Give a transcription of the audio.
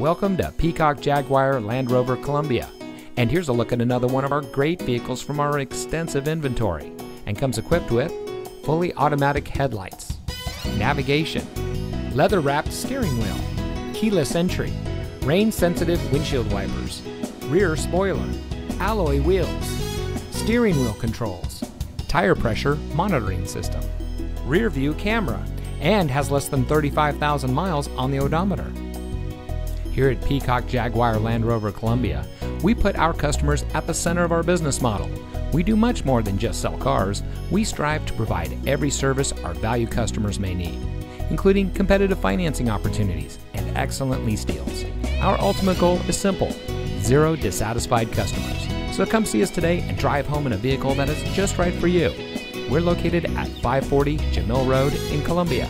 Welcome to Peacock Jaguar Land Rover Columbia. And here's a look at another one of our great vehicles from our extensive inventory, and comes equipped with fully automatic headlights, navigation, leather-wrapped steering wheel, keyless entry, rain-sensitive windshield wipers, rear spoiler, alloy wheels, steering wheel controls, tire pressure monitoring system, rear view camera, and has less than 35,000 miles on the odometer. Here at Peacock Jaguar Land Rover Columbia, we put our customers at the center of our business model. We do much more than just sell cars. We strive to provide every service our valued customers may need, including competitive financing opportunities and excellent lease deals. Our ultimate goal is simple: zero dissatisfied customers. So come see us today and drive home in a vehicle that is just right for you. We're located at 540 Jamil Road in Columbia.